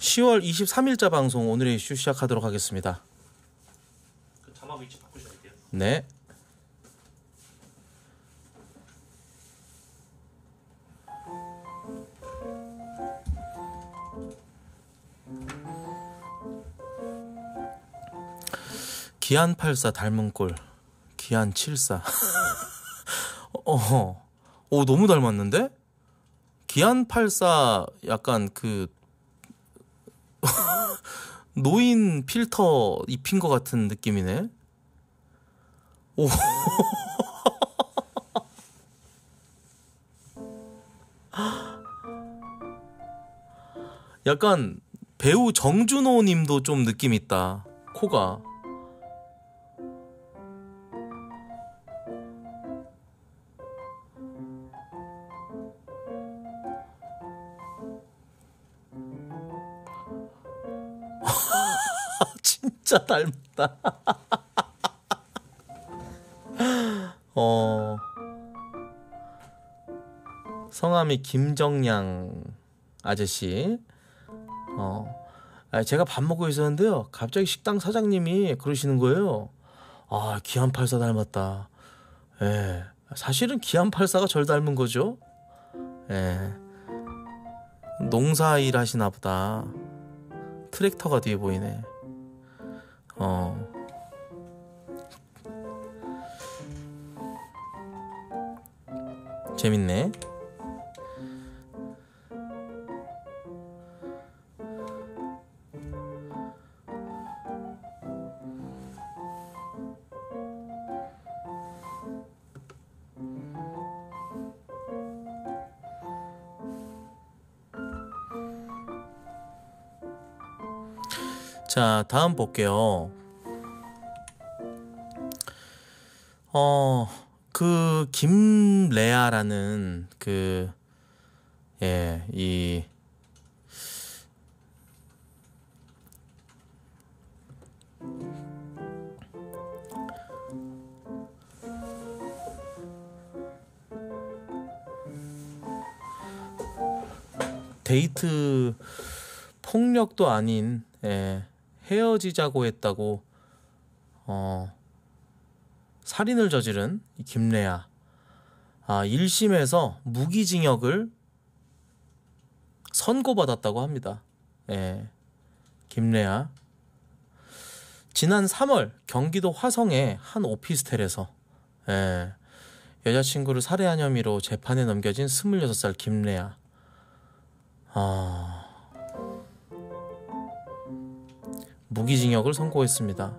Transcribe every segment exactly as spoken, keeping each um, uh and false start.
시월 이십삼일자 방송 오늘의 이슈 시작하도록 하겠습니다. 그 자막 위치 바꾸셔야 돼요. 네. 기안 팔십사 닮은 꼴. 기안 칠십사. 어, 오, 너무 닮았는데? 기안 팔십사 약간 그 노인 필터 입힌 것 같은 느낌이네. 오. 약간 배우 정준호 님도 좀 느낌 있다. 코가. 진짜 닮았다. 어, 성함이 김정양 아저씨. 어, 제가 밥 먹고 있었는데요, 갑자기 식당 사장님이 그러시는 거예요. 아, 기안 팔십사 닮았다. 예, 사실은 기안 팔십사가 절 닮은 거죠. 예, 농사일 하시나 보다. 트랙터가 뒤에 보이네. 어. 재밌네. 자, 다음 볼게요. 어, 그 김레아라는 그 예, 이 데이트 폭력도 아닌, 예, 헤어지자고 했다고 어, 살인을 저지른 김내야. 아, 일심에서 무기징역을 선고받았다고 합니다. 예, 김내야. 지난 삼월 경기도 화성의 한 오피스텔에서 예, 여자친구를 살해한 혐의로 재판에 넘겨진 스물여섯 살 김내야. 아... 무기징역을 선고했습니다.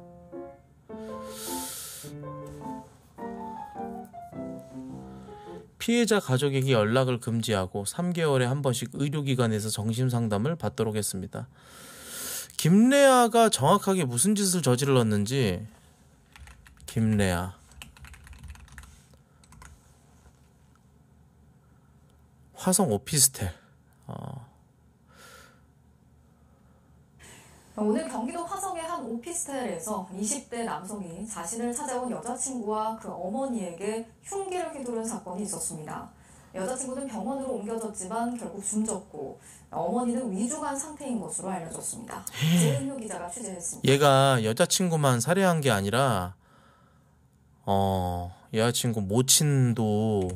피해자 가족에게 연락을 금지하고 삼 개월에 한 번씩 의료기관에서 정신상담을 받도록 했습니다. 김레아가 정확하게 무슨 짓을 저질렀는지. 김레아. 화성 오피스텔. 어. 오늘 경기도 화성의 한 오피스텔에서 이십 대 남성이 자신을 찾아온 여자친구와 그 어머니에게 흉기를 휘두른 사건이 있었습니다. 여자친구는 병원으로 옮겨졌지만 결국 숨졌고, 어머니는 위중한 상태인 것으로 알려졌습니다. 재은효 기자가 취재했습니다. 얘가 여자친구만 살해한 게 아니라 어, 여자친구 모친도.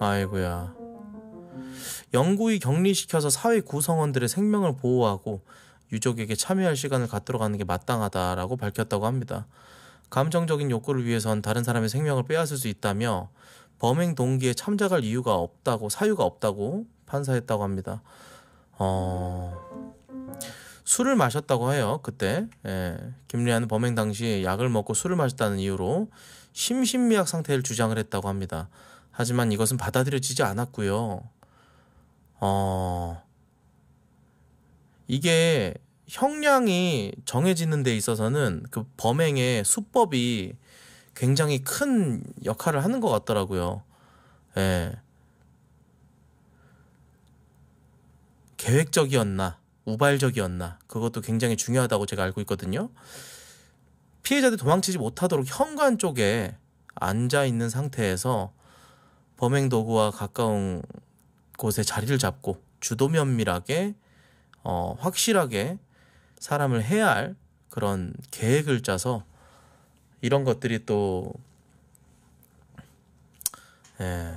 아이고야. 영구히 격리시켜서 사회 구성원들의 생명을 보호하고 유족에게 참여할 시간을 갖도록 하는 게 마땅하다라고 밝혔다고 합니다. 감정적인 욕구를 위해선 다른 사람의 생명을 빼앗을 수 있다며 범행 동기에 참작할 이유가 없다고, 사유가 없다고 판사했다고 합니다. 어... 술을 마셨다고 해요, 그때. 예. 김리아는 범행 당시 약을 먹고 술을 마셨다는 이유로 심신미약 상태를 주장을 했다고 합니다. 하지만 이것은 받아들여지지 않았고요. 어, 이게 형량이 정해지는 데 있어서는 그 범행의 수법이 굉장히 큰 역할을 하는 것 같더라고요. 예. 계획적이었나, 우발적이었나, 그것도 굉장히 중요하다고 제가 알고 있거든요. 피해자들이 도망치지 못하도록 현관 쪽에 앉아있는 상태에서 범행 도구와 가까운 곳에 자리를 잡고 주도 면밀하게 어, 확실하게 사람을 해야 할 그런 계획을 짜서 이런 것들이 또 예.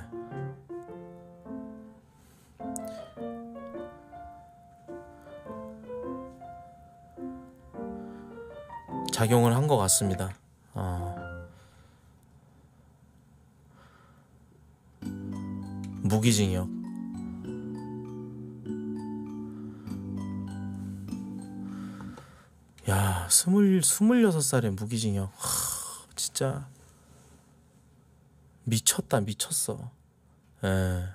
작용을 한 것 같습니다. 어. 무기징역. 야, 스물, 스물여섯 살에 무기징역. 하, 진짜 미쳤다, 미쳤어. 예.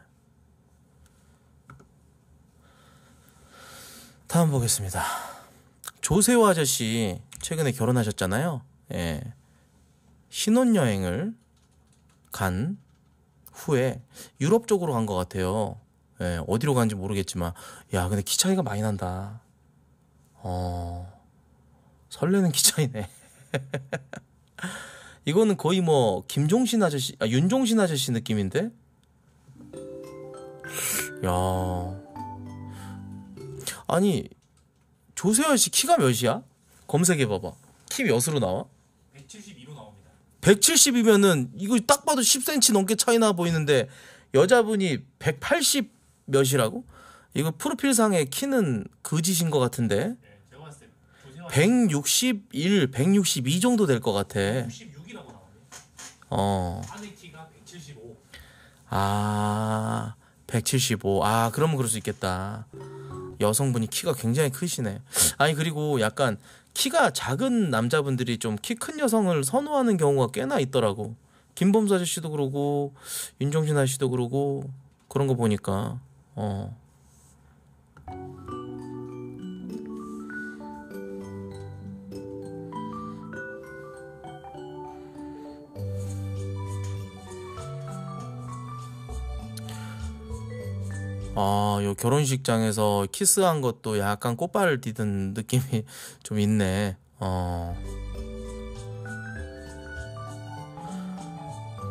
다음 보겠습니다. 조세호 아저씨 최근에 결혼하셨잖아요. 예. 신혼여행을 간 후에 유럽 쪽으로 간 것 같아요. 예. 어디로 간지 모르겠지만, 야, 근데 키 차이가 많이 난다. 어, 설레는 키 차이네. 이거는 거의 뭐 김종신 아저씨, 아, 윤종신 아저씨 느낌인데. 야, 아니 조세현 씨 키가 몇이야? 검색해봐봐. 키 몇으로 나와? 백칠십이로 나옵니다. 백칠십이면은 이거 딱 봐도 십 센티미터 넘게 차이나 보이는데 여자분이 백팔십 몇이라고? 이거 프로필상의 키는 거짓인 것 같은데. 네, 제가 봤을 때 백육십일, 백육십이 정도 될 것 같아. 백육십육이라고 나오네. 어. 아내 키가 백칠십오. 아, 백칠십오. 아, 그러면 그럴 수 있겠다. 여성분이 키가 굉장히 크시네. 아니, 그리고 약간 키가 작은 남자분들이 좀 키 큰 여성을 선호하는 경우가 꽤나 있더라고. 김범수 아저씨도 그러고 윤종신 아저씨도 그러고 그런 거 보니까. 어. 아, 요 결혼식장에서 키스한 것도 약간 꽃발을 디든 느낌이 좀 있네. 어.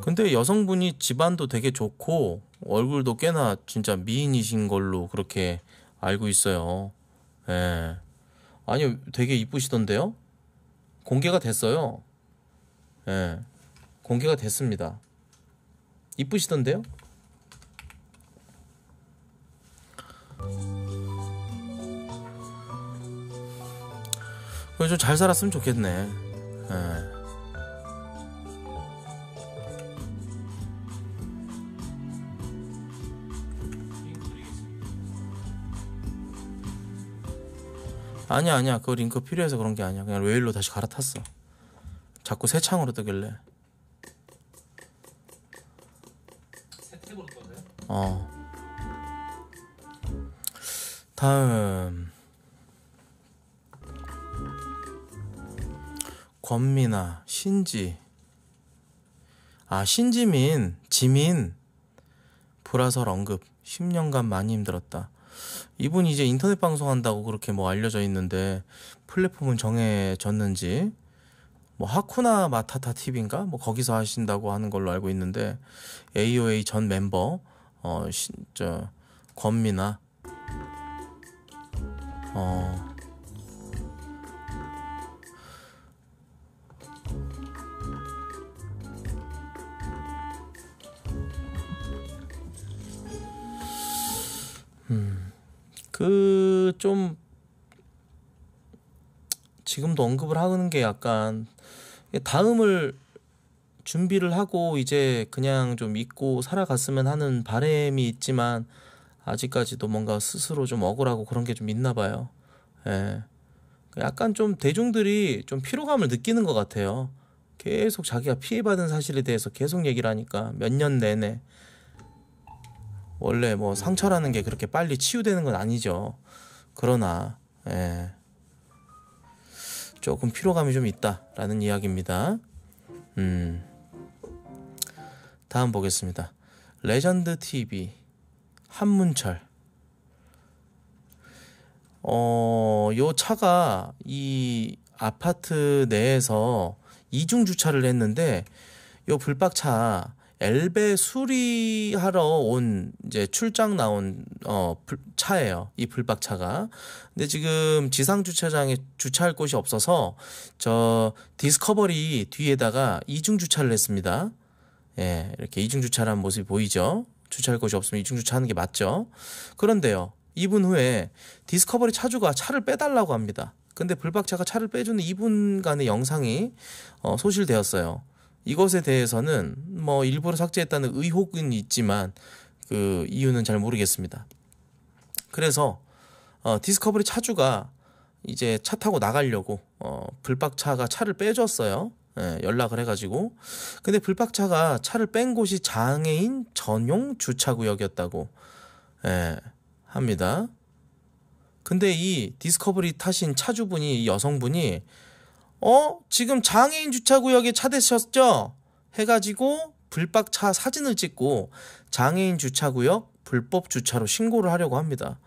근데 여성분이 집안도 되게 좋고 얼굴도 꽤나 진짜 미인이신 걸로 그렇게 알고 있어요. 예. 아니, 되게 이쁘시던데요? 공개가 됐어요. 예. 공개가 됐습니다. 이쁘시던데요? 좀 잘 살았으면 좋겠네. 예. 아니야, 아니야. 그 링크 필요해서 그런 게 아니야. 그냥 웨일로 다시 갈아탔어. 자꾸 새 창으로 뜨길래. 새 탭으로 떠나요? 어. 다음. 권민아, 신지, 아 신지민, 지민 불화설 언급. 십 년간 많이 힘들었다. 이분 이제 인터넷 방송한다고 그렇게 뭐 알려져 있는데 플랫폼은 정해졌는지 뭐 하쿠나 마타타 티비인가 뭐 거기서 하신다고 하는 걸로 알고 있는데 에이오에이 전 멤버 어 신 저 권민아 어. 음, 그 좀 지금도 언급을 하는 게 약간 다음을 준비를 하고 이제 그냥 좀 잊고 살아갔으면 하는 바람이 있지만 아직까지도 뭔가 스스로 좀 억울하고 그런 게 좀 있나 봐요. 예. 약간 좀 대중들이 좀 피로감을 느끼는 것 같아요. 계속 자기가 피해받은 사실에 대해서 계속 얘기를 하니까 몇 년 내내. 원래 뭐 상처라는 게 그렇게 빨리 치유되는 건 아니죠. 그러나 예. 조금 피로감이 좀 있다라는 이야기입니다. 음. 다음 보겠습니다. 레전드티비 한문철. 어, 요 차가 이 아파트 내에서 이중 주차를 했는데 요 불박차 엘베 수리하러 온 이제 출장 나온 어 차예요. 이 블박차가. 근데 지금 지상 주차장에 주차할 곳이 없어서 저 디스커버리 뒤에다가 이중 주차를 했습니다. 예, 이렇게 이중 주차를 한 모습이 보이죠. 주차할 곳이 없으면 이중 주차하는 게 맞죠. 그런데요, 이 분 후에 디스커버리 차주가 차를 빼달라고 합니다. 근데 블박차가 차를 빼주는 이 분간의 영상이 어, 소실되었어요. 이것에 대해서는 뭐 일부러 삭제했다는 의혹은 있지만 그 이유는 잘 모르겠습니다. 그래서 어, 디스커버리 차주가 이제 차 타고 나가려고 어, 블박차가 차를 빼줬어요. 예, 연락을 해가지고. 근데 블박차가 차를 뺀 곳이 장애인 전용 주차구역이었다고 예, 합니다. 근데 이 디스커버리 타신 차주분이, 이 여성분이 어? 지금 장애인 주차구역에 차 대셨죠? 해가지고 불박차 사진을 찍고 장애인 주차구역 불법 주차로 신고를 하려고 합니다.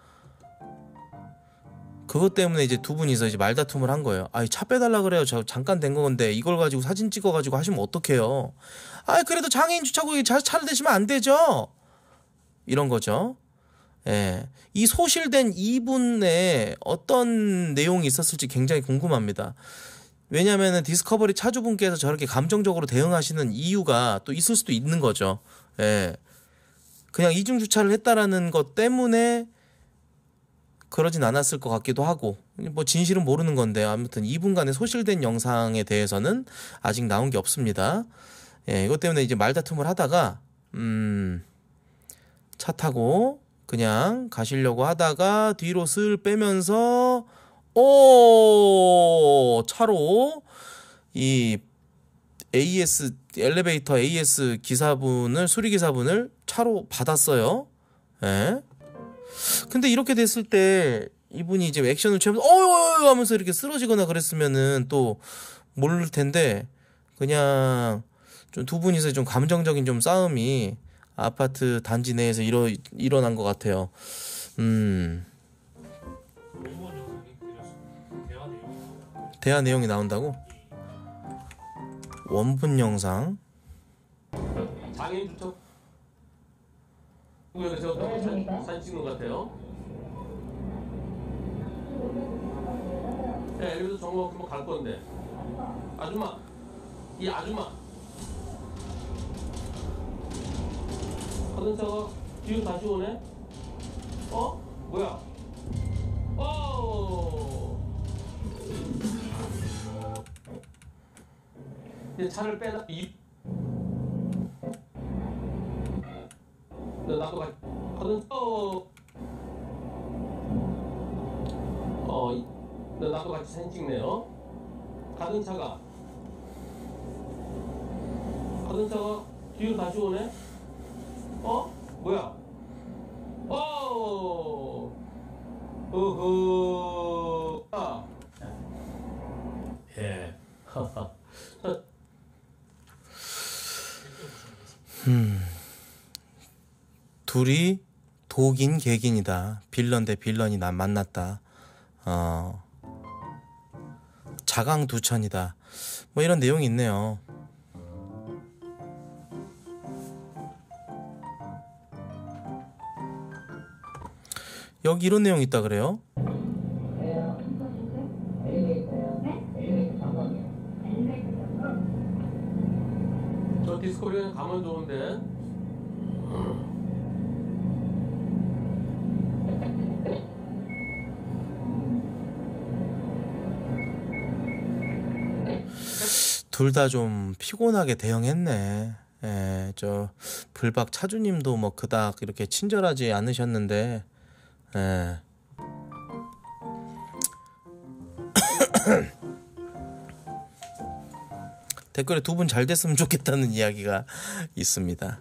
그것 때문에 이제 두 분이서 이제 말다툼을 한 거예요. 아이, 차 빼달라 그래요. 저 잠깐 된 건데 이걸 가지고 사진 찍어가지고 하시면 어떡해요. 아이, 그래도 장애인 주차구역에 차, 차를 대시면 안 되죠? 이런 거죠. 예, 이 소실된 이 분에 어떤 내용이 있었을지 굉장히 궁금합니다. 왜냐하면 디스커버리 차주분께서 저렇게 감정적으로 대응하시는 이유가 또 있을 수도 있는 거죠. 예, 그냥 이중주차를 했다라는 것 때문에 그러진 않았을 것 같기도 하고, 뭐 진실은 모르는 건데, 아무튼 이 분간의 소실된 영상에 대해서는 아직 나온 게 없습니다. 예, 이것 때문에 이제 말다툼을 하다가 음, 차 타고 그냥 가시려고 하다가 뒤로 슬 빼면서 오 차로 이 에이에스 엘리베이터 에이에스 기사분을, 수리 기사분을 차로 받았어요. 예. 근데 이렇게 됐을 때 이분이 이제 액션을 취하면서 어이 하면서 이렇게 쓰러지거나 그랬으면은 또 모를 텐데, 그냥 좀 두 분이서 좀 감정적인 좀 싸움이 아파트 단지 내에서 일어, 일어난 것 같아요. 음. 대화 내용이 나온다고? 원본 영상. 장애인 주차 구역에서 사진 찍은 것 같아요. 네, 엘리베이터 정거 한번 갈 건데. 아줌마, 이 아줌마. 가던 차가 뒤로 다시 오네? 어? 뭐야? 어! 이제 차를 빼다 이. 나 나도 가. 가던 어. 어. 나 나도 같이 사진 찍네요. 가던 차가. 가던 차가 뒤로 다시 오네? 어? 뭐야? 어! 어허! 아! 예. 하하. 음. 둘이 독인 객인이다. 빌런 대 빌런이 난 만났다. 어. 자강두천이다. 뭐 이런 내용이 있네요. 여기 이런 내용이 있다 그래요? 저 디스코리는 가면 좋은데. 둘 다 좀 피곤하게 대응했네. 예, 저 불박 차주님도 뭐 그닥 이렇게 친절하지 않으셨는데. 예. 댓글에 두 분 잘 됐으면 좋겠다는 이야기가 있습니다.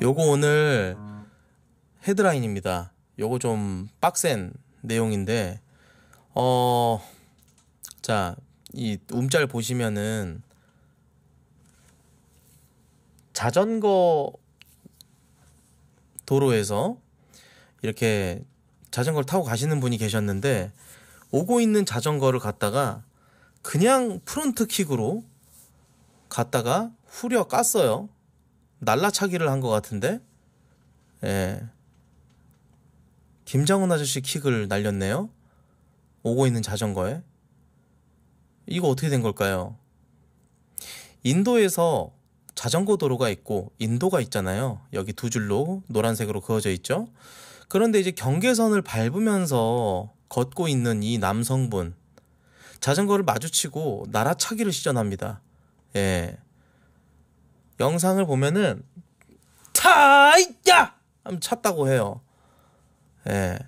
요거 오늘 헤드라인입니다. 요거 좀 빡센 내용인데, 어... 자, 이 움짤 보시면은 자전거 도로에서 이렇게 자전거를 타고 가시는 분이 계셨는데 오고 있는 자전거를 갔다가 그냥 프론트킥으로 갔다가 후려 깠어요. 날라차기를 한 것 같은데 예. 김장훈 아저씨 킥을 날렸네요. 오고 있는 자전거에. 이거 어떻게 된 걸까요? 인도에서 자전거 도로가 있고 인도가 있잖아요. 여기 두 줄로 노란색으로 그어져 있죠. 그런데 이제 경계선을 밟으면서 걷고 있는 이 남성분 자전거를 마주치고 날아차기를 시전합니다. 예. 영상을 보면은 차이야! 하면 찼다고 해요. 예.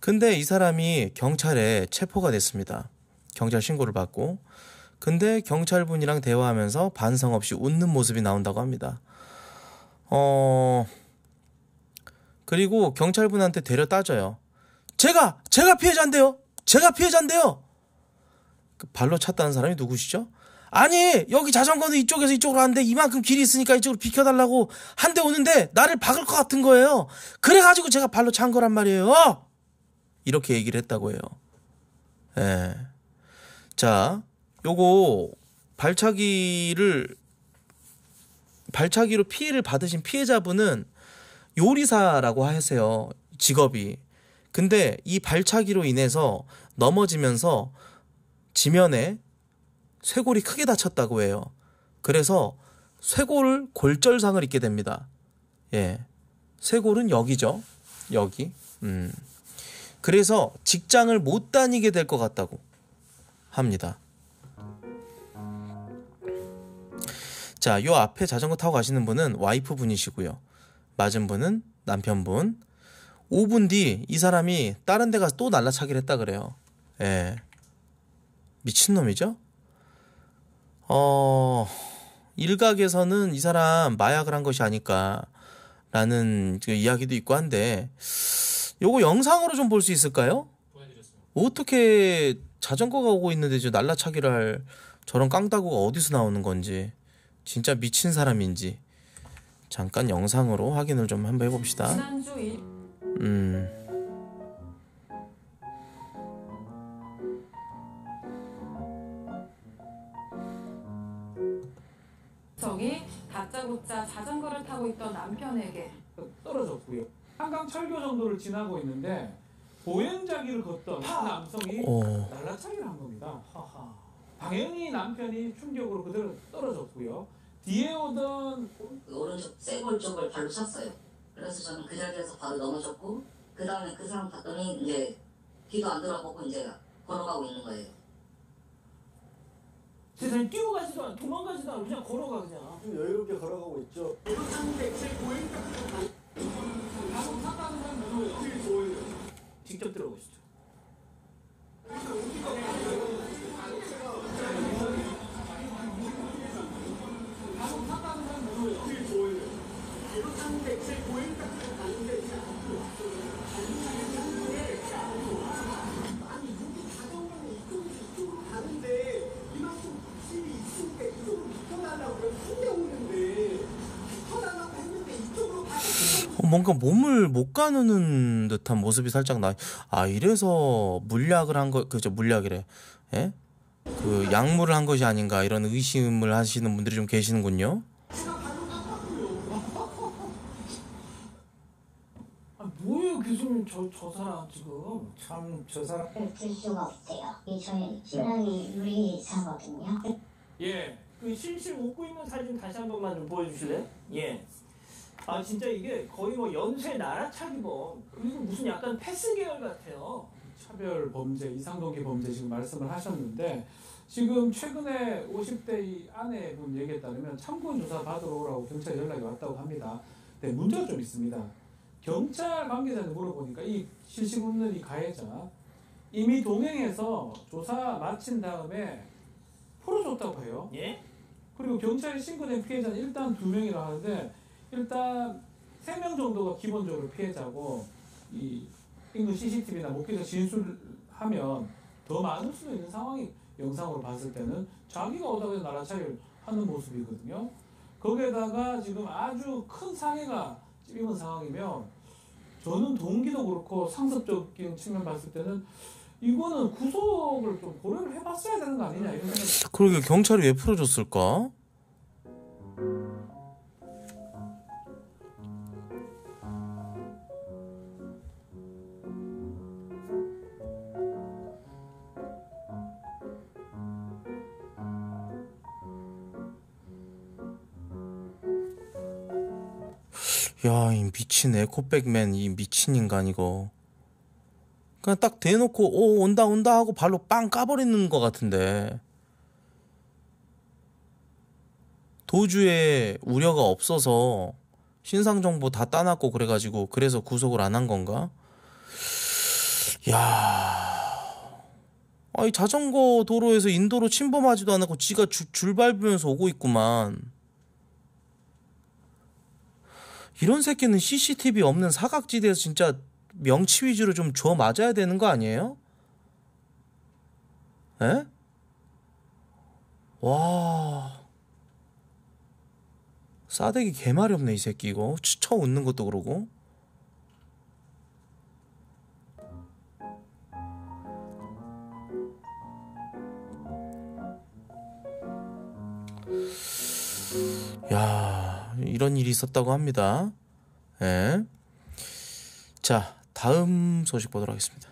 근데 이 사람이 경찰에 체포가 됐습니다. 경찰 신고를 받고. 근데 경찰분이랑 대화하면서 반성 없이 웃는 모습이 나온다고 합니다. 어... 그리고 경찰분한테 되려 따져요. 제가! 제가 피해자인데요! 제가 피해자인데요! 그 발로 찼다는 사람이 누구시죠? 아니 여기 자전거는 이쪽에서 이쪽으로 가는데 이만큼 길이 있으니까 이쪽으로 비켜달라고 한 대 오는데 나를 박을 것 같은 거예요. 그래가지고 제가 발로 찬 거란 말이에요. 이렇게 얘기를 했다고 해요. 예. 자, 요거 발차기를 발차기로 피해를 받으신 피해자분은 요리사라고 하세요. 직업이. 근데 이 발차기로 인해서 넘어지면서 지면에 쇄골이 크게 다쳤다고 해요. 그래서 쇄골 골절상을 입게 됩니다. 예, 쇄골은 여기죠. 여기. 음. 그래서 직장을 못 다니게 될 것 같다고 합니다. 자, 요 앞에 자전거 타고 가시는 분은 와이프 분이시고요. 맞은 분은 남편분. 오 분 뒤 이 사람이 다른 데 가서 또 날라차기를 했다 그래요. 예, 미친놈이죠? 어, 일각에서는 이 사람 마약을 한 것이 아닐까라는 이야기도 있고 한데 요거 영상으로 좀 볼 수 있을까요? 어떻게 자전거가 오고 있는데 날라차기를 할 저런 깡다구가 어디서 나오는 건지 진짜 미친 사람인지 잠깐 영상으로 확인을 좀 한번 해봅시다. 음... 저기 다짜고짜 자전거를 타고 있던 남편에게 떨어졌고요. 한강 철교 정도를 지나고 있는데 보행자기를 걷던 한 남성이 날라차기를 한 겁니다. 하하. 당연히 남편이 충격으로 그대로 떨어졌고요. 뒤에 오던 오른쪽 쇄골 쪽을 발로 찼어요. 그래서 저는 그 자리에서 바로 넘어졌고 그 다음에 그 사람 봤더니 이제 귀도 안 돌아보고 이제 걸어가고 있는 거예요. 세상에 뛰어가지도 않아, 도망가지도 않아, 그냥 걸어가 그냥. 좀 여유롭게 걸어가고 있죠. 직접 들어보시죠. 뭔가 몸을 못 가누는 듯한 모습이 살짝 나. 아, 이래서 물약을 한 거, 그죠? 물약이래. 예? 그 약물을 한 것이 아닌가 이런 의심을 하시는 분들이 좀 계시는군요. 아, 뭐예요, 교수님? 저, 저 사람 지금 참 저 사람. 들 수가 없대요. 이 저희 신랑이 요리사거든요. 예. 그 실실 웃고 있는 사진 다시 한 번만 좀 보여주실래요? 예. 아 진짜 이게 거의 뭐 연쇄 날아차기 뭐 그리고 무슨 약간 패스 계열 같아요. 차별 범죄, 이상동기 범죄 지금 말씀을 하셨는데 지금 최근에 오십 대 이 아내분 얘기에 따르면 참고인 조사 받으러 오라고 경찰 연락이 왔다고 합니다. 근데 문제가 좀 있습니다. 경찰 관계자한테 물어보니까 이 실신 웃는 이 가해자 이미 동행해서 조사 마친 다음에 풀어줬다고 해요. 예? 그리고 경찰에 신고된 피해자는 일단 두 명이라 하는데 일단 세 명 정도가 기본적으로 피해자고 이 인근 씨씨티비나 목격자 진술하면 더 많을 수도 있는 상황이 영상으로 봤을 때는 자기가 오다가 날아차기를 하는 모습이거든요. 거기에다가 지금 아주 큰 상해가 입은 상황이면 저는 동기도 그렇고 상습적인 측면 봤을 때는 이거는 구속을 좀 고려를 해봤어야 되는 거 아니냐 이런 생각. 그러게 경찰이 왜 풀어줬을까? 야, 이 미친 에코백맨, 이 미친 인간 이거. 그냥 딱 대놓고 오 온다 온다 하고 발로 빵 까버리는 것 같은데 도주에 우려가 없어서 신상정보 다 따놨고 그래가지고 그래서 구속을 안 한 건가? 야, 아이 자전거 도로에서 인도로 침범하지도 않았고 지가 주, 줄 밟으면서 오고 있구만. 이런 새끼는 씨씨티비 없는 사각지대에서 진짜 명치 위주로 좀 줘 맞아야 되는 거 아니에요? 에? 와, 싸대기 개말이 없네 이 새끼 이거. 쳐 웃는 것도 그러고. 야, 이런 일이 있었다고 합니다. 예. 자, 다음 소식 보도록 하겠습니다.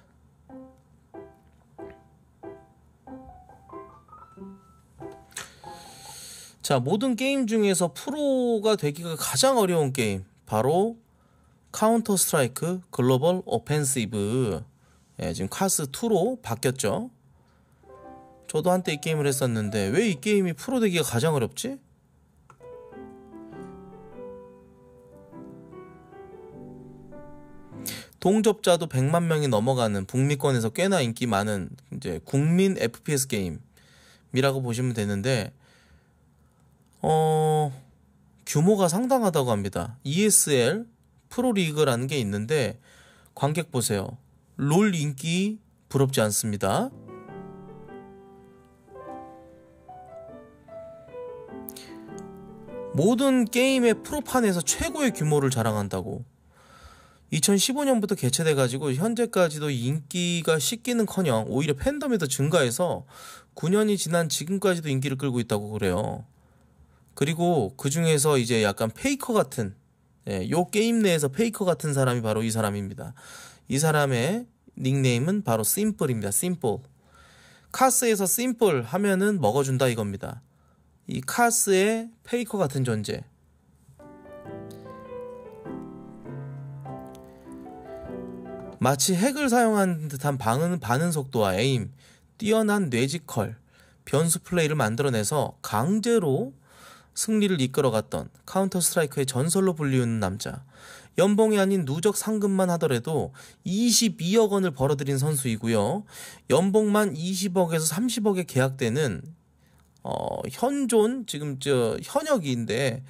자, 모든 게임 중에서 프로가 되기가 가장 어려운 게임 바로 카운터 스트라이크 글로벌 오펜시브. 예, 지금 카스 투로 바뀌었죠. 저도 한때 이 게임을 했었는데 왜 이 게임이 프로 되기가 가장 어렵지? 동접자도 백만 명이 넘어가는 북미권에서 꽤나 인기 많은 이제 국민 에프피에스 게임이라고 보시면 되는데, 어, 규모가 상당하다고 합니다. 이에스엘 프로리그라는 게 있는데, 관객 보세요. 롤 인기 부럽지 않습니다. 모든 게임의 프로판에서 최고의 규모를 자랑한다고. 이천십오 년부터 개최돼가지고 현재까지도 인기가 식기는커녕 오히려 팬덤이 더 증가해서 구 년이 지난 지금까지도 인기를 끌고 있다고 그래요. 그리고 그 중에서 이제 약간 페이커 같은, 예, 요 게임 내에서 페이커 같은 사람이 바로 이 사람입니다. 이 사람의 닉네임은 바로 심플입니다. 심플. 카스에서 심플 하면은 먹어준다 이겁니다. 이 카스의 페이커 같은 존재. 마치 핵을 사용한 듯한 반응, 반응 속도와 에임, 뛰어난 뇌지컬, 변수 플레이를 만들어내서 강제로 승리를 이끌어갔던 카운터 스트라이크의 전설로 불리우는 남자. 연봉이 아닌 누적 상금만 하더라도 이십이억 원을 벌어들인 선수이고요. 연봉만 이십억에서 삼십억에 계약되는 어, 현존 지금 저 현역인데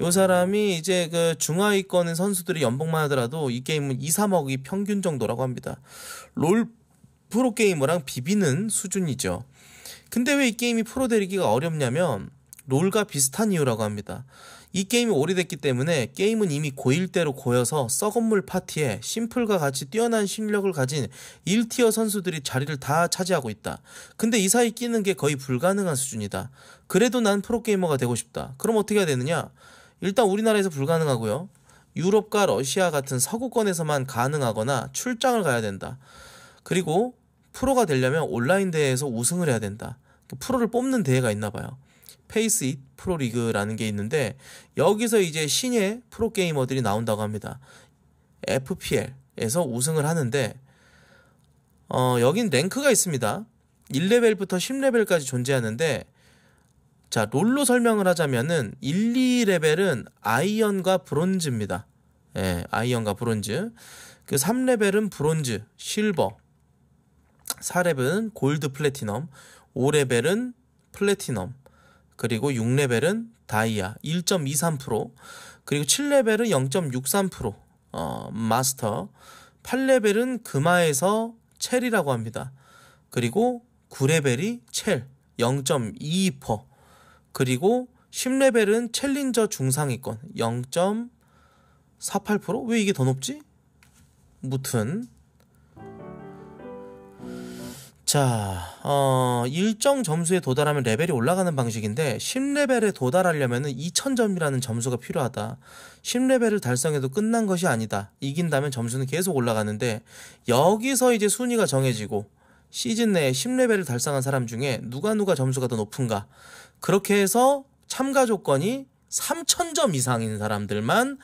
요 사람이 이제 그 중하위권의 선수들이 연봉만 하더라도 이 게임은 이, 삼억이 평균 정도라고 합니다. 롤 프로게이머랑 비비는 수준이죠. 근데 왜 이 게임이 프로 되기가 어렵냐면 롤과 비슷한 이유라고 합니다. 이 게임이 오래됐기 때문에 게임은 이미 고일 대로 고여서 썩은물 파티에 심플과 같이 뛰어난 실력을 가진 일 티어 선수들이 자리를 다 차지하고 있다. 근데 이 사이 끼는 게 거의 불가능한 수준이다. 그래도 난 프로게이머가 되고 싶다. 그럼 어떻게 해야 되느냐? 일단 우리나라에서 불가능하고요. 유럽과 러시아 같은 서구권에서만 가능하거나 출장을 가야 된다. 그리고 프로가 되려면 온라인 대회에서 우승을 해야 된다. 프로를 뽑는 대회가 있나 봐요. 페이스잇 프로리그라는 게 있는데 여기서 이제 신예 프로게이머들이 나온다고 합니다. 에프피엘에서 우승을 하는데 어, 여긴 랭크가 있습니다. 일 레벨부터 십 레벨까지 존재하는데, 자, 롤로 설명을 하자면은 일, 이 레벨은 아이언과 브론즈입니다. 예, 아이언과 브론즈. 그 삼 레벨은 브론즈, 실버. 사 레벨은 골드 플래티넘. 오 레벨은 플래티넘. 그리고 육 레벨은 다이아 일 점 이삼 퍼센트. 그리고 칠 레벨은 영 점 육삼 퍼센트. 어, 마스터. 팔 레벨은 금화에서 첼이라고 합니다. 그리고 구 레벨이 첼 영 점 이이 퍼센트. 그리고 십 레벨은 챌린저 중상위권 영 점 사팔 퍼센트? 왜 이게 더 높지? 무튼 자, 어, 일정 점수에 도달하면 레벨이 올라가는 방식인데 십 레벨에 도달하려면 이천 점이라는 점수가 필요하다. 십 레벨을 달성해도 끝난 것이 아니다. 이긴다면 점수는 계속 올라가는데 여기서 이제 순위가 정해지고 시즌 내에 십 레벨을 달성한 사람 중에 누가 누가 점수가 더 높은가. 그렇게 해서 참가 조건이 삼천 점 이상인 사람들만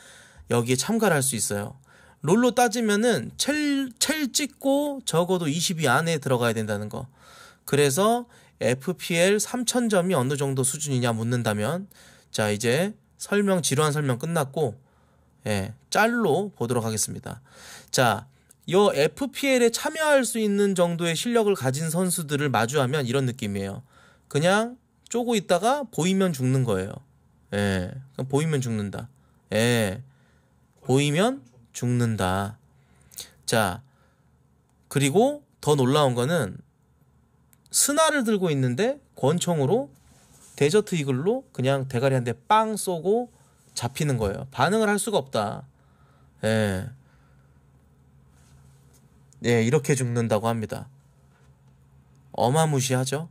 여기에 참가를 할 수 있어요. 롤로 따지면은 첼, 첼 찍고 적어도 이십 위 안에 들어가야 된다는 거. 그래서 에프피엘 삼천 점이 어느 정도 수준이냐 묻는다면, 자 이제 설명, 지루한 설명 끝났고, 예, 짤로 보도록 하겠습니다. 자, 요 에프피엘에 참여할 수 있는 정도의 실력을 가진 선수들을 마주하면 이런 느낌이에요. 그냥 쪼고 있다가 보이면 죽는 거예요. 예, 그냥 보이면 죽는다. 예, 보이면 죽는다. 자, 그리고 더 놀라운 거는 스나를 들고 있는데 권총으로 데저트 이글로 그냥 대가리 한 대 빵 쏘고 잡히는 거예요. 반응을 할 수가 없다. 예, 예, 이렇게 죽는다고 합니다. 어마무시하죠.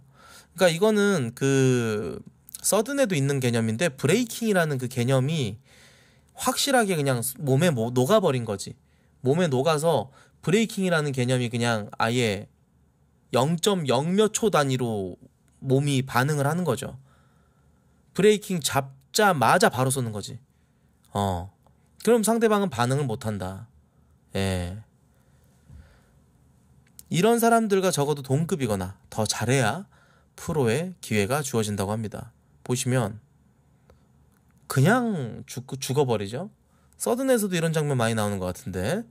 그러니까 이거는 그 서든에도 있는 개념인데 브레이킹이라는 그 개념이 확실하게 그냥 몸에 녹아버린 거지. 몸에 녹아서 브레이킹이라는 개념이 그냥 아예 영 점 영 몇 초 단위로 몸이 반응을 하는 거죠. 브레이킹 잡자마자 바로 쏘는 거지. 어, 그럼 상대방은 반응을 못한다. 예, 이런 사람들과 적어도 동급이거나 더 잘해야 프로의 기회가 주어진다고 합니다. 보시면 그냥 죽, 죽어버리죠. 서든에서도 이런 장면 많이 나오는 것 같은데,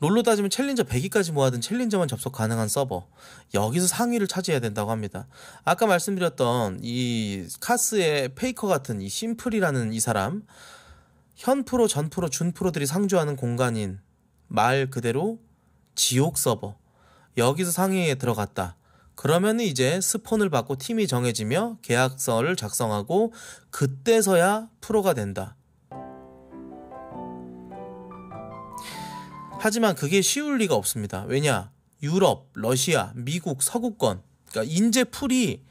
롤로 따지면 챌린저 백 위까지 모아둔 챌린저만 접속 가능한 서버, 여기서 상위를 차지해야 된다고 합니다. 아까 말씀드렸던 이 카스의 페이커 같은 이 심플이라는 이 사람, 현 프로, 전 프로, 준 프로들이 상주하는 공간인 말 그대로 지옥 서버, 여기서 상위에 들어갔다. 그러면 이제 스폰을 받고 팀이 정해지며 계약서를 작성하고 그때서야 프로가 된다. 하지만 그게 쉬울 리가 없습니다. 왜냐? 유럽, 러시아, 미국, 서구권, 그러니까 인재 풀이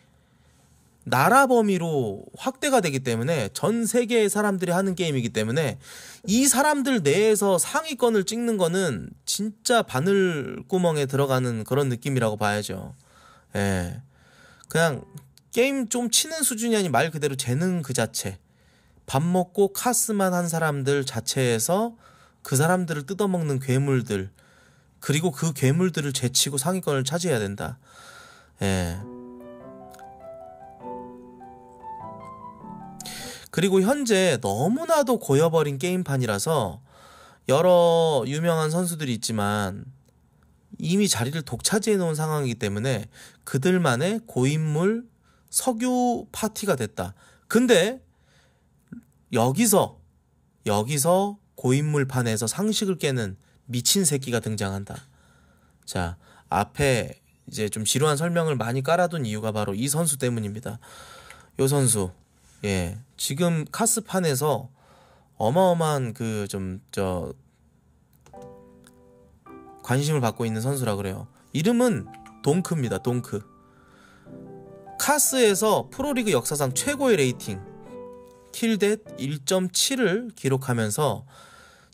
나라 범위로 확대가 되기 때문에 전 세계의 사람들이 하는 게임이기 때문에 이 사람들 내에서 상위권을 찍는 거는 진짜 바늘구멍에 들어가는 그런 느낌이라고 봐야죠. 예, 그냥 게임 좀 치는 수준이 아닌 말 그대로 재능 그 자체, 밥 먹고 카스만 한 사람들 자체에서 그 사람들을 뜯어먹는 괴물들, 그리고 그 괴물들을 제치고 상위권을 차지해야 된다. 예, 그리고 현재 너무나도 고여버린 게임판이라서 여러 유명한 선수들이 있지만 이미 자리를 독차지해 놓은 상황이기 때문에 그들만의 고인물 석유 파티가 됐다. 근데 여기서 여기서 고인물판에서 상식을 깨는 미친 새끼가 등장한다. 자, 앞에 이제 좀 지루한 설명을 많이 깔아둔 이유가 바로 이 선수 때문입니다. 요 선수, 예, 지금 카스판에서 어마어마한 그 좀 저 관심을 받고 있는 선수라 그래요. 이름은 동크입니다. 동크. 카스에서 프로리그 역사상 최고의 레이팅 킬댓 일 점 칠을 기록하면서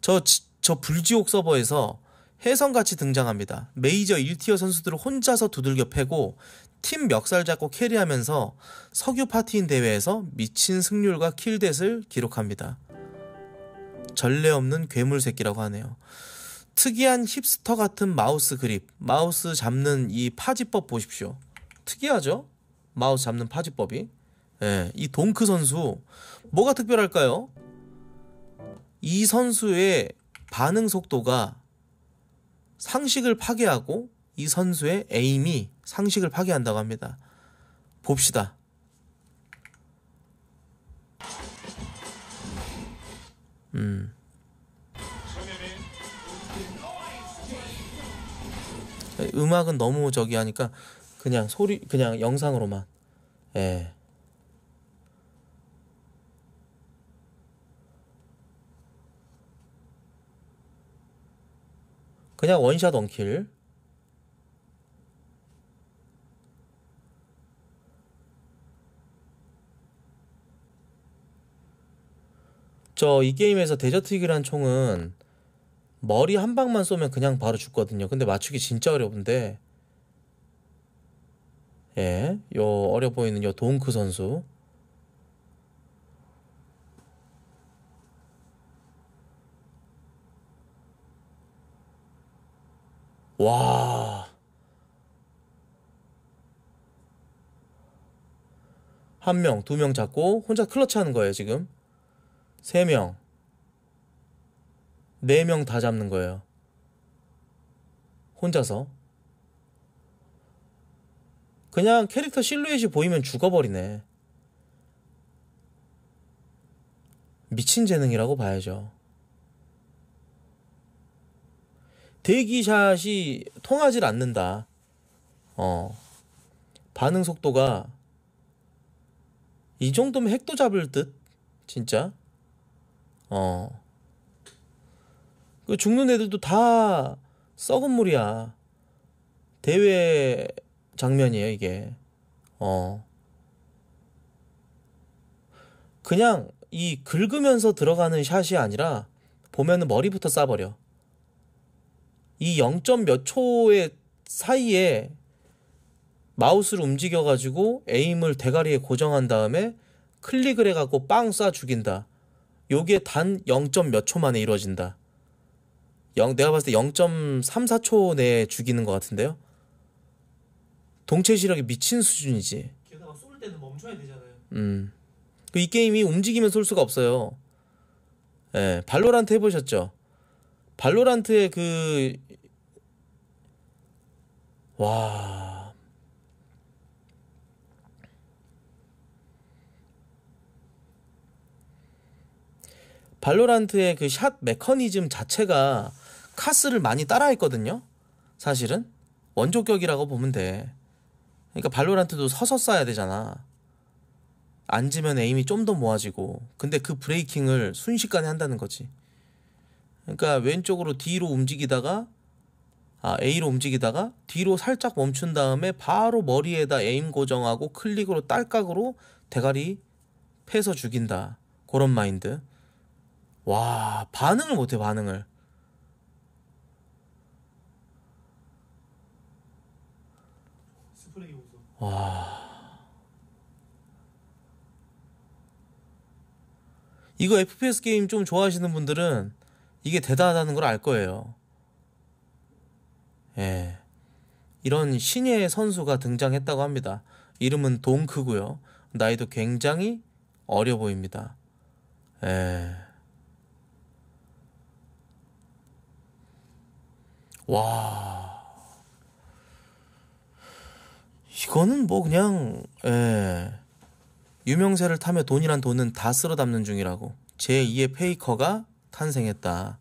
저, 저 불지옥 서버에서 혜성같이 등장합니다. 메이저 일 티어 선수들을 혼자서 두들겨 패고 팀 멱살 잡고 캐리하면서 석유 파티인 대회에서 미친 승률과 킬댓을 기록합니다. 전례 없는 괴물 새끼라고 하네요. 특이한 힙스터 같은 마우스 그립, 마우스 잡는 이 파지법 보십시오. 특이하죠? 마우스 잡는 파지법이. 예, 이 동크 선수 뭐가 특별할까요? 이 선수의 반응 속도가 상식을 파괴하고 이 선수의 에임이 상식을 파괴한다고 합니다. 봅시다. 음. 음악은 너무 저기 하니까 그냥 소리, 그냥 영상으로만. 예. 그냥 원샷 원킬. 저 이 게임에서 데저트익이라는 총은 머리 한 방만 쏘면 그냥 바로 죽거든요. 근데 맞추기 진짜 어려운데, 예, 요 어려 보이는 요 동크 선수, 와, 한 명, 두 명 잡고 혼자 클러치 하는 거예요 지금. 세 명, 네 명 다 잡는 거예요. 혼자서. 그냥 캐릭터 실루엣이 보이면 죽어버리네. 미친 재능이라고 봐야죠. 대기샷이 통하질 않는다. 어. 반응 속도가 이 정도면 핵도 잡을 듯? 진짜? 어. 그 죽는 애들도 다 썩은 물이야. 대회 장면이에요, 이게. 어. 그냥 이 긁으면서 들어가는 샷이 아니라 보면은 머리부터 쏴버려. 이 영 점 몇 초의 사이에 마우스를 움직여가지고 에임을 대가리에 고정한 다음에 클릭을 해갖고 빵 쏴 죽인다. 요게 단 영 점 몇 초 만에 이루어진다. 영, 내가 봤을 때 영 점 삼사 초 내에 죽이는 것 같은데요. 동체 시력이 미친 수준이지. 게다가 쏠 때는 멈춰야 되잖아요. 음. 이 게임이 움직이면 쏠 수가 없어요. 예, 발로란트 해보셨죠? 발로란트의 그... 와... 발로란트의 그 샷 메커니즘 자체가 카스를 많이 따라했거든요. 사실은 원조격이라고 보면 돼. 그러니까 발로란트도 서서 쏴야 되잖아. 앉으면 에임이 좀 더 모아지고. 근데 그 브레이킹을 순식간에 한다는 거지. 그러니까 왼쪽으로 D로 움직이다가, 아, A로 움직이다가 D로 살짝 멈춘 다음에 바로 머리에다 에임 고정하고 클릭으로 딸깍으로 대가리 패서 죽인다. 그런 마인드. 와, 반응을 못해, 반응을. 스프레이 오소. 와, 이거 에프피에스 게임 좀 좋아하시는 분들은 이게 대단하다는 걸 알 거예요. 예, 이런 신예의 선수가 등장했다고 합니다. 이름은 동크고요. 나이도 굉장히 어려 보입니다. 예. 와, 이거는 뭐 그냥, 예, 유명세를 타며 돈이란 돈은 다 쓸어 담는 중이라고. 제이의 페이커가 탄생했다,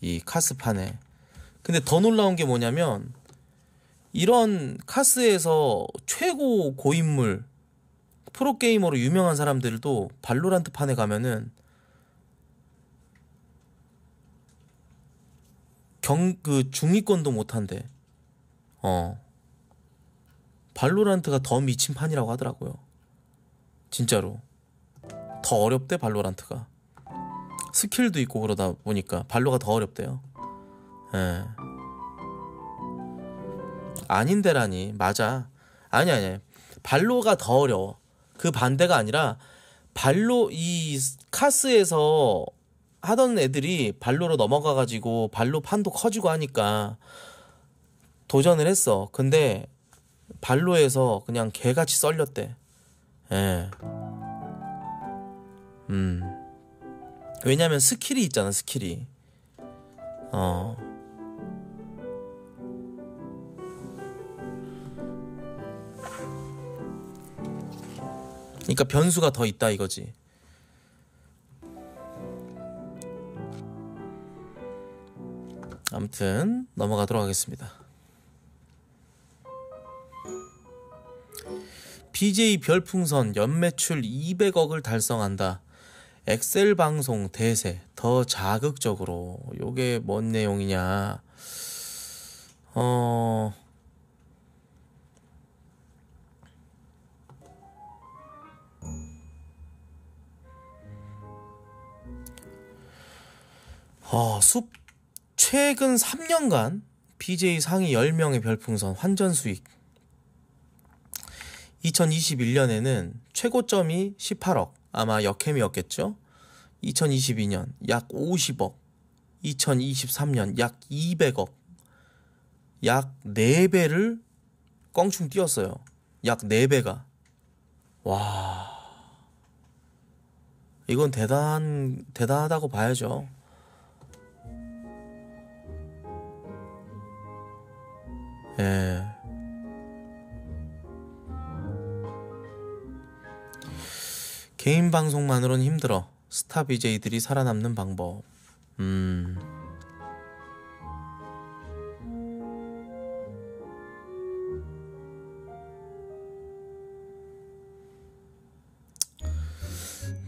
이 카스판에. 근데 더 놀라운 게 뭐냐면, 이런 카스에서 최고 고인물 프로게이머로 유명한 사람들도 발로란트판에 가면은 경, 그, 중위권도 못한대. 어. 발로란트가 더 미친 판이라고 하더라고요. 진짜로. 더 어렵대, 발로란트가. 스킬도 있고 그러다 보니까 발로가 더 어렵대요. 예. 아닌데라니. 맞아. 아니, 아니. 발로가 더 어려워. 그 반대가 아니라, 발로, 이, 카스에서, 하던 애들이 발로로 넘어가가지고 발로 판도 커지고 하니까 도전을 했어. 근데 발로에서 그냥 개같이 썰렸대. 예. 음. 왜냐면 스킬이 있잖아, 스킬이. 어. 그러니까 변수가 더 있다 이거지. 아무튼 넘어가도록 하겠습니다. 비제이 별풍선 연매출 이백억을 달성한다. 엑셀 방송 대세 더 자극적으로. 요게 뭔 내용이냐. 어... 어, 숲 최근 삼 년간 비제이 상위 열 명의 별풍선 환전 수익 이천이십일 년에는 최고점이 십팔억, 아마 역캠이었겠죠. 이천이십이 년 약 오십억, 이천이십삼 년 약 이백억, 약 네 배를 껑충 뛰었어요. 약 네 배가. 와, 이건 대단, 대단하다고 봐야죠. 예. 개인 방송만으로는 힘들어. 스타 비제이들이 살아남는 방법. 음.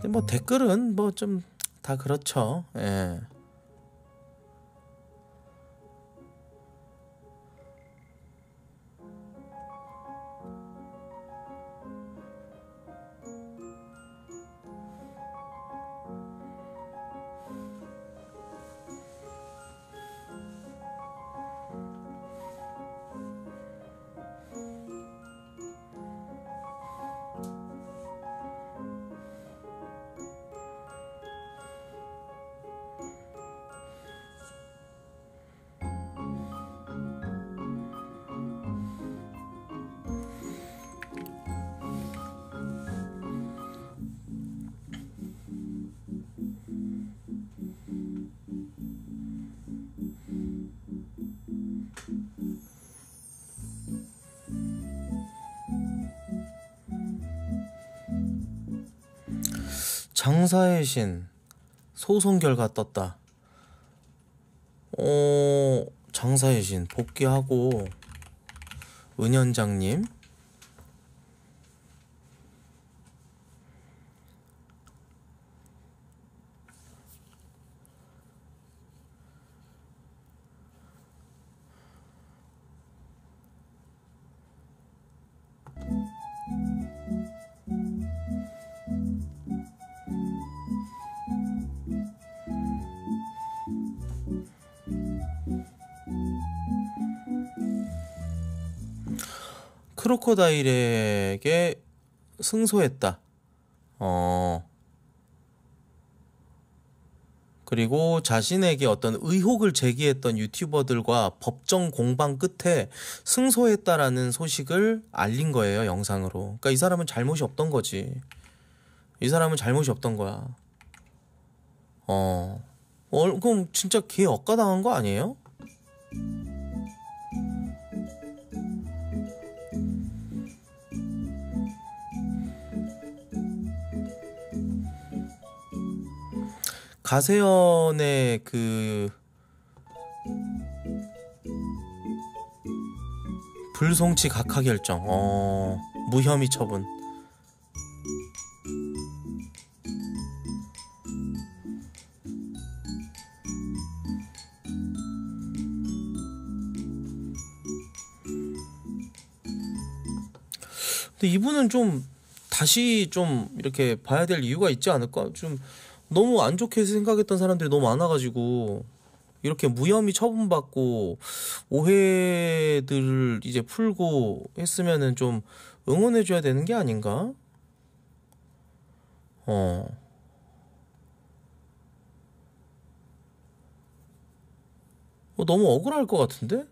근데 뭐 댓글은 뭐 좀 다 그렇죠. 예. 장사의 신 소송 결과 떴다. 어, 장사의 신 복귀하고. 은현장님, 프로코다일에게 승소했다. 어. 그리고 자신에게 어떤 의혹을 제기했던 유튜버들과 법정 공방 끝에 승소했다라는 소식을 알린 거예요, 영상으로. 그러니까 이 사람은 잘못이 없던 거지. 이 사람은 잘못이 없던 거야. 어. 어 그럼 진짜 개 억까당한 거 아니에요? 가세연의 그 불송치 각하 결정, 어, 무혐의 처분. 근데 이분은 좀 다시 좀 이렇게 봐야 될 이유가 있지 않을까? 좀 너무 안 좋게 생각했던 사람들이 너무 많아가지고 이렇게 무혐의 처분받고 오해들을 이제 풀고 했으면은 좀 응원해줘야 되는 게 아닌가? 어. 어 너무 억울할 것 같은데?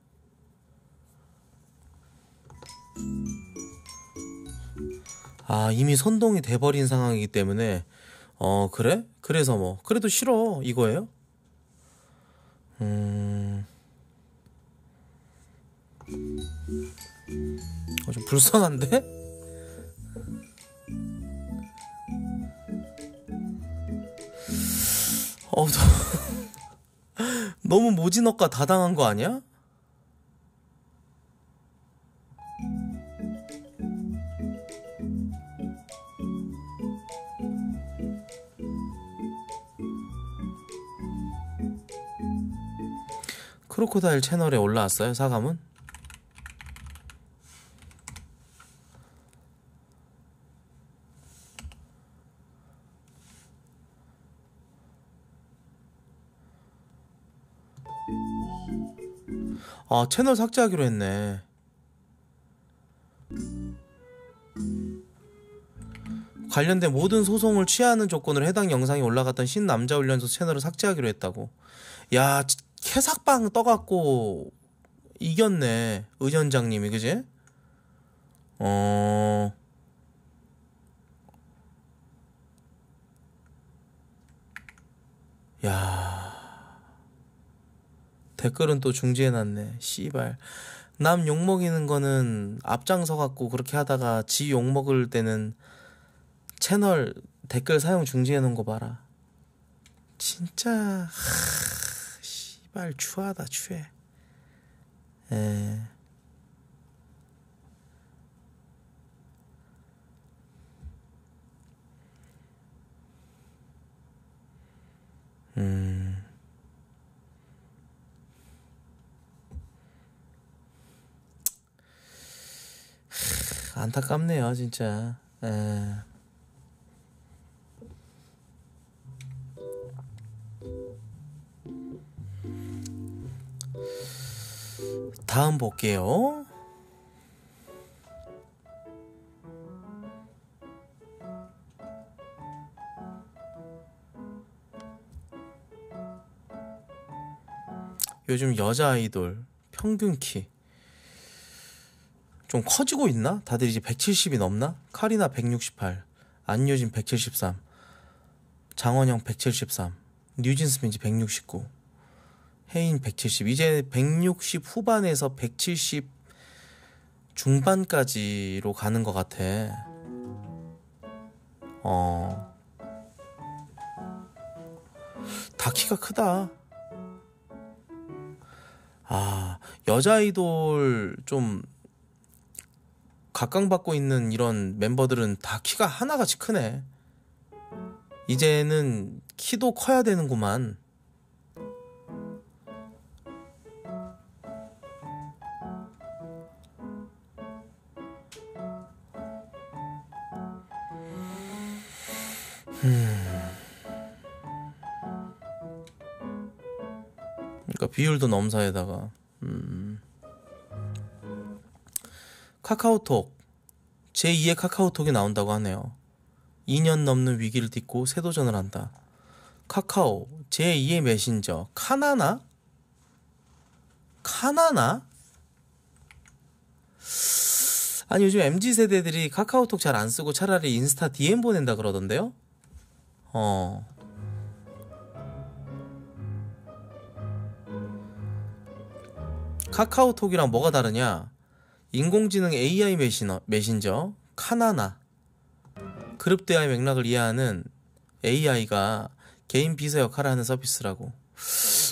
아, 이미 선동이 돼버린 상황이기 때문에. 어, 그래? 그래서 뭐 그래도 싫어, 이거예요? 음... 어, 좀 불쌍한데? 어, 너무 모진업과 다당한 거 아니야? 크로코다일 채널에 올라왔어요, 사과문? 아, 채널 삭제하기로 했네. 관련된 모든 소송을 취하하는 조건으로 해당 영상이 올라갔던 신남자훈련소 채널을 삭제하기로 했다고. 야, 캐삭방 떠갖고 이겼네, 의전장님이. 그지? 어... 야... 댓글은 또 중지해놨네. 씨발, 남 욕먹이는 거는 앞장서갖고 그렇게 하다가 지 욕먹을 때는 채널 댓글 사용 중지해놓은 거 봐라. 진짜 하... 씨발 추하다 추해. 에... 음... 안타깝네요, 진짜. 에... 다음 볼게요. 요즘 여자 아이돌 평균 키 좀 커지고 있나? 다들 이제 백칠십이 넘나? 카리나 백육십팔, 안유진 백칠십삼, 장원영 백칠십삼, 뉴진 스민지 백육십구, 해인 백칠십. 이제 백육십 후반에서 백칠십 중반까지로 가는 것 같아. 어... 다 키가 크다. 아... 여자 아이돌 좀... 각광받고 있는 이런 멤버들은 다 키가 하나같이 크네. 이제는 키도 커야 되는구만. 음... 그러니까 비율도 넘사에다가 음... 카카오톡 제이의 카카오톡이 나온다고 하네요. 이 년 넘는 위기를 딛고 새 도전을 한다. 카카오 제이의 메신저 카나나? 카나나? 아니, 요즘 엠지 세대들이 카카오톡 잘 안 쓰고 차라리 인스타 디엠 보낸다 그러던데요? 어... 카카오톡이랑 뭐가 다르냐? 인공지능 에이아이 메신어, 메신저 카나나. 그룹 대화의 맥락을 이해하는 에이아이가 개인 비서 역할을 하는 서비스라고.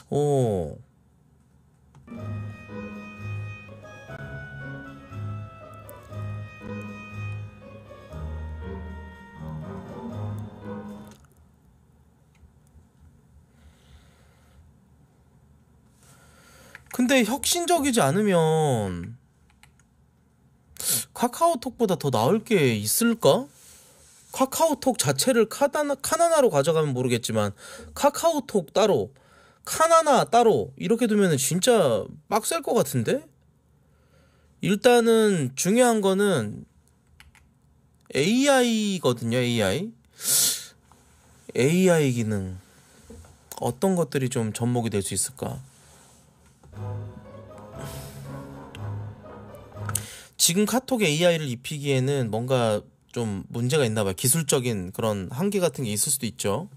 오... 근데 혁신적이지 않으면 카카오톡보다 더 나을 게 있을까? 카카오톡 자체를 카나나, 카나나로 가져가면 모르겠지만 카카오톡 따로, 카나나 따로 이렇게 두면 진짜 빡셀 것 같은데? 일단은 중요한 거는 에이아이거든요. 에이아이 에이아이 기능 어떤 것들이 좀 접목이 될 수 있을까? 지금 카톡에 에이아이를 입히기에는 뭔가 좀 문제가 있나봐요. 기술적인 그런 한계 같은 게 있을 수도 있죠.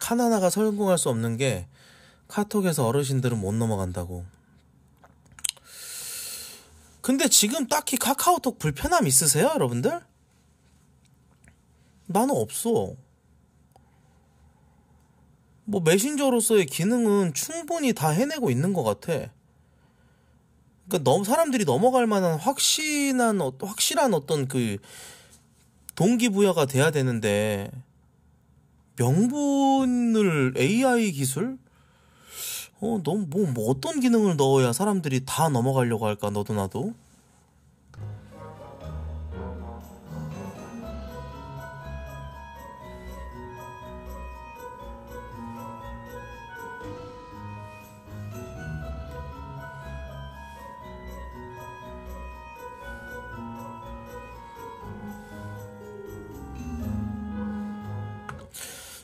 카나나가 성공할 수 없는 게 카톡에서 어르신들은 못 넘어간다고. 근데 지금 딱히 카카오톡 불편함 있으세요, 여러분들? 나는 없어. 뭐 메신저로서의 기능은 충분히 다 해내고 있는 것 같아. 그러니까 너무 사람들이 넘어갈 만한 확신한 어, 확실한 어떤 그 동기부여가 돼야 되는데 명분을 에이아이 기술 어 너무 뭐, 뭐 어떤 기능을 넣어야 사람들이 다 넘어가려고 할까 너도 나도.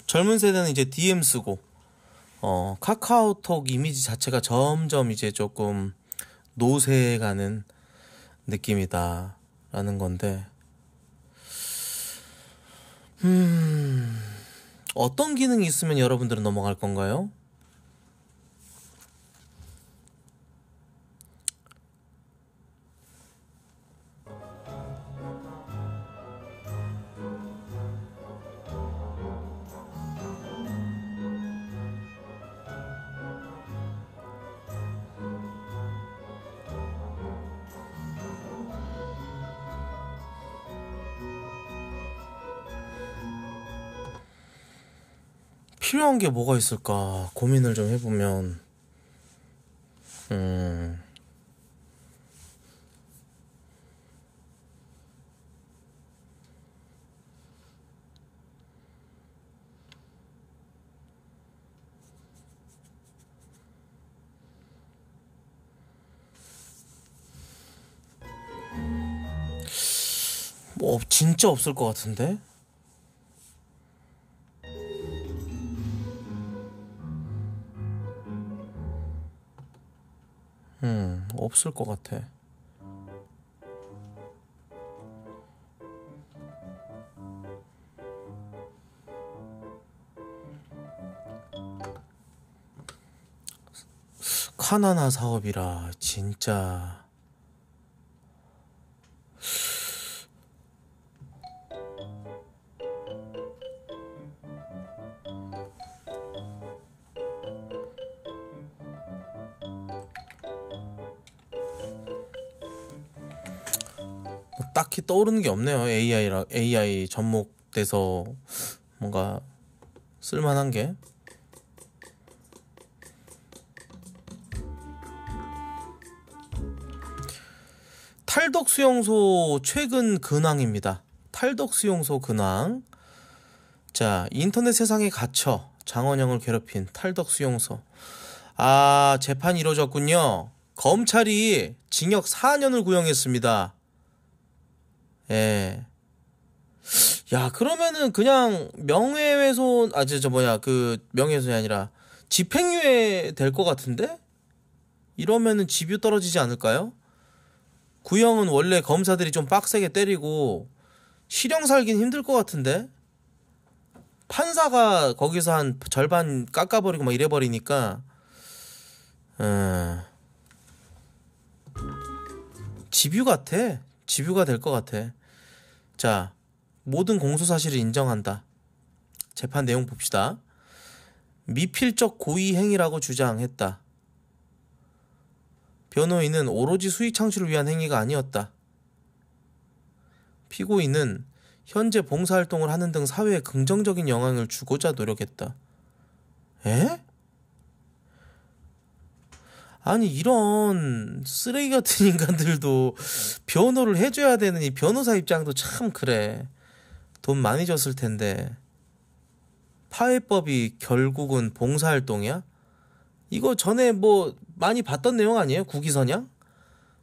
젊은 세대는 이제 디엠 쓰고, 어, 카카오톡 이미지 자체가 점점 이제 조금 노쇠해가는 느낌이다라는 건데, 음, 어떤 기능이 있으면 여러분들은 넘어갈 건가요? 필요한 게 뭐가 있을까 고민을 좀 해보면 음 뭐 진짜 없을 것 같은데? 음, 없을 것 같아. 카나나 사업이라 진짜 딱히 떠오르는 게 없네요. 에이아이라 에이아이 접목돼서 뭔가 쓸만한 게. 탈덕수용소 최근 근황입니다. 탈덕수용소 근황. 자, 인터넷 세상에 갇혀 장원영을 괴롭힌 탈덕수용소. 아, 재판이 이루어졌군요. 검찰이 징역 사 년을 구형했습니다. 예. 야, 그러면은 그냥 명예훼손, 아, 저, 저 뭐냐, 그, 명예훼손이 아니라 집행유예 될 것 같은데? 이러면은 집유 떨어지지 않을까요? 구형은 원래 검사들이 좀 빡세게 때리고, 실형 살긴 힘들 것 같은데? 판사가 거기서 한 절반 깎아버리고 막 이래버리니까, 음, 집유 같아. 집유가 될 것 같아. 자, 모든 공소사실을 인정한다. 재판 내용 봅시다. 미필적 고의 행위라고 주장했다. 변호인은 오로지 수익 창출을 위한 행위가 아니었다. 피고인은 현재 봉사활동을 하는 등 사회에 긍정적인 영향을 주고자 노력했다. 에? 아니 이런 쓰레기 같은 인간들도 변호를 해줘야 되는 이 변호사 입장도 참 그래. 돈 많이 줬을 텐데 파회법이 결국은 봉사활동이야? 이거 전에 뭐 많이 봤던 내용 아니에요? 국위선양?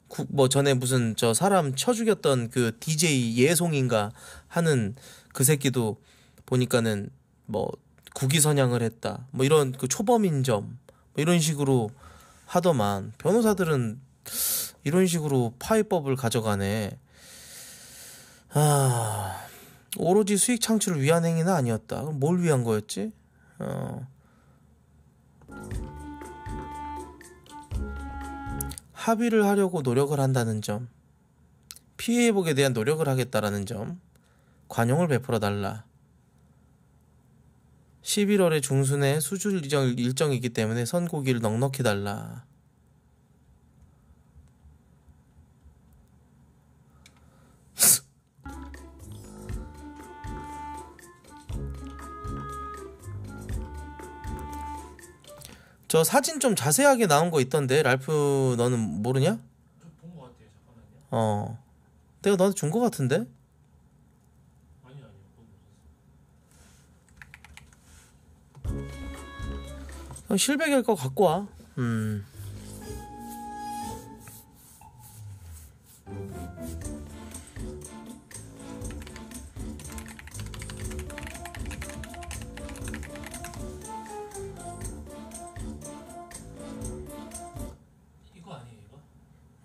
국, 뭐 전에 무슨 저 사람 쳐 죽였던 그 디제이 예송인가 하는 그 새끼도 보니까는 뭐 국위선양을 했다. 뭐 이런 그 초범인 점 뭐 이런 식으로 하더만 변호사들은 이런 식으로 파위법을 가져가네. 아, 오로지 수익 창출을 위한 행위는 아니었다. 그럼 뭘 위한 거였지? 어. 합의를 하려고 노력을 한다는 점, 피해 회복에 대한 노력을 하겠다라는 점, 관용을 베풀어 달라. 십일월에 중순에 수출 일정, 일정이기 때문에 선고기를 넉넉히 달라. 저 사진 좀 자세하게 나온 거 있던데 랄프 너는 모르냐? 저 본 거 같아요. 잠깐만요. 어, 내가 너한테 준 거 같은데? 아니요 아니요. 실백일 거 갖고 와. 음.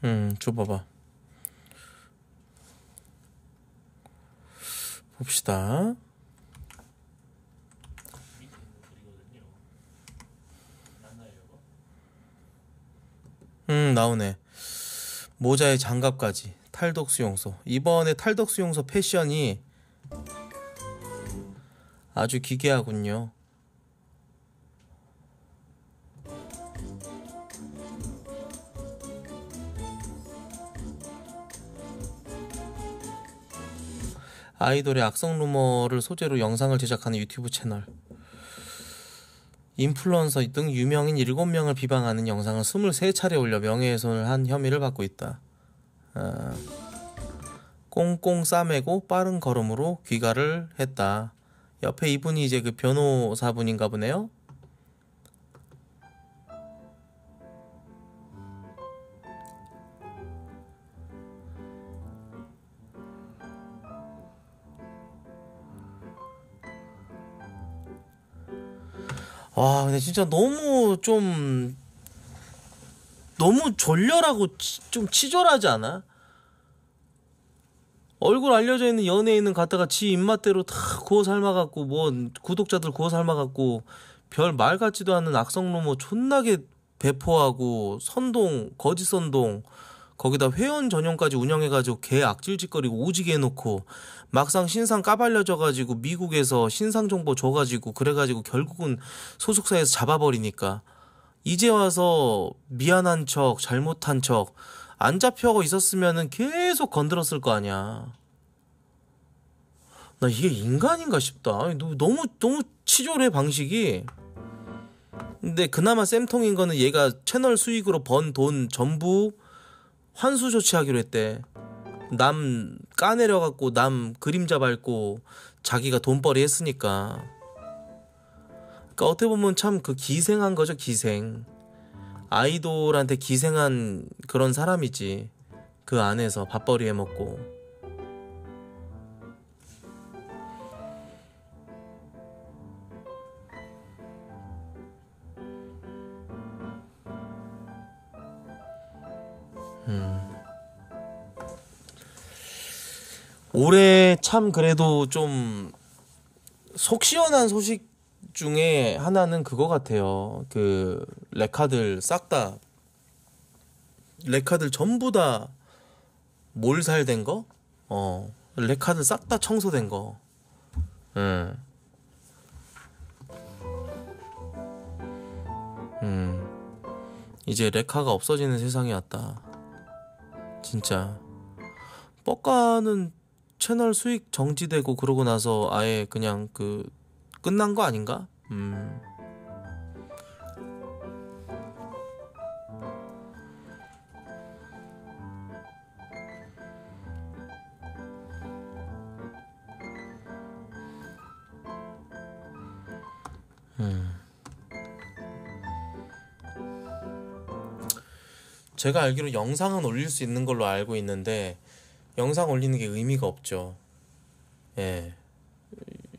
음, 줘봐봐. 봅시다. 음, 나오네. 모자에 장갑까지. 탈덕수용소. 이번에 탈덕수용소 패션이 아주 기괴하군요. 아이돌의 악성 루머를 소재로 영상을 제작하는 유튜브 채널. 인플루언서 등 유명인 일곱 명을 비방하는 영상을 스물세 차례 올려 명예훼손을 한 혐의를 받고 있다. 아, 꽁꽁 싸매고 빠른 걸음으로 귀가를 했다. 옆에 이분이 이제 그 변호사분인가 보네요. 와, 근데 진짜 너무 좀 너무 졸렬하고 치, 좀 치졸하지 않아? 얼굴 알려져 있는 연예인은 갖다가 지 입맛대로 다 구워 삶아갖고 뭐 구독자들 구워 삶아갖고 별 말 같지도 않은 악성 루머 존나게 배포하고 선동, 거짓 선동 거기다 회원 전용까지 운영해가지고 개 악질짓거리고 오지게 해놓고 막상 신상 까발려져가지고 미국에서 신상 정보 줘가지고 그래가지고 결국은 소속사에서 잡아버리니까 이제 와서 미안한 척 잘못한 척 안 잡혀고 있었으면은 계속 건드렸을 거 아니야. 나 이게 인간인가 싶다. 너무 너무 치졸해 방식이. 근데 그나마 쌤통인 거는 얘가 채널 수익으로 번 돈 전부 환수 조치하기로 했대. 남 까내려갖고 남 그림자 밟고 자기가 돈벌이 했으니까. 그러니까 어떻게 보면 참 그 기생한 거죠. 기생. 아이돌한테 기생한 그런 사람이지. 그 안에서 밥벌이 해먹고. 음. 올해 참 그래도 좀 속 시원한 소식 중에 하나는 그거 같아요. 그 레카들 싹 다 레카들 전부 다 몰살된 거? 어, 레카들 싹 다 청소된 거. 음. 음. 이제 레카가 없어지는 세상이 왔다. 진짜 뻑가는 채널 수익 정지되고 그러고 나서 아예 그냥 그 끝난 거 아닌가? 음. 음. 제가 알기로 영상은 올릴 수 있는 걸로 알고 있는데 영상 올리는 게 의미가 없죠. 예,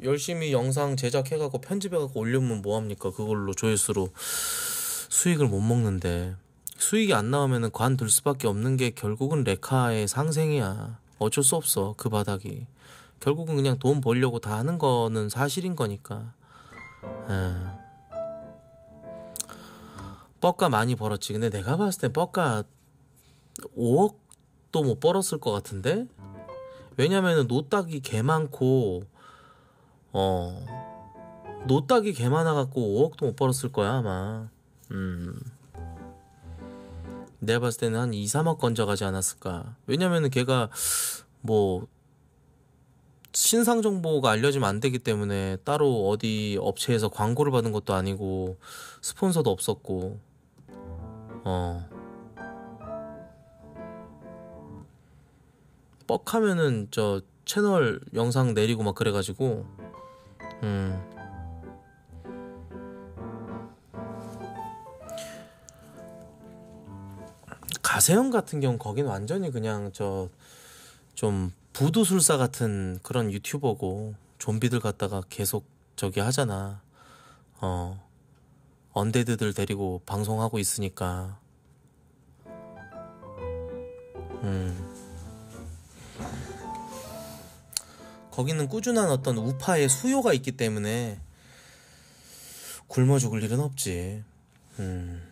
열심히 영상 제작해갖고 편집해갖고 올리면 뭐합니까? 그걸로 조회수로 수익을 못 먹는데 수익이 안 나오면은 관둘 수밖에 없는 게 결국은 레카의 상생이야. 어쩔 수 없어. 그 바닥이 결국은 그냥 돈 벌려고 다 하는 거는 사실인 거니까. 예. 뻑가 많이 벌었지. 근데 내가 봤을 때 뻑가 오억도 못 벌었을 것 같은데? 왜냐면은 노딱이 개 많고 어 노딱이 개 많아갖고 오억도 못 벌었을 거야 아마. 음. 내가 봤을 때는 한 이, 삼억 건져가지 않았을까. 왜냐면은 걔가 뭐 신상 정보가 알려지면 안 되기 때문에 따로 어디 업체에서 광고를 받은 것도 아니고 스폰서도 없었고. 어. 뻑하면은 저 채널 영상 내리고 막 그래가지고. 음. 가세형 같은 경우 거긴 완전히 그냥 저 좀 부두술사 같은 그런 유튜버고, 좀비들 갖다가 계속 저기 하잖아. 어. 언데드들 데리고 방송하고 있으니까. 음. 거기는 꾸준한 어떤 우파의 수요가 있기 때문에 굶어 죽을 일은 없지. 음.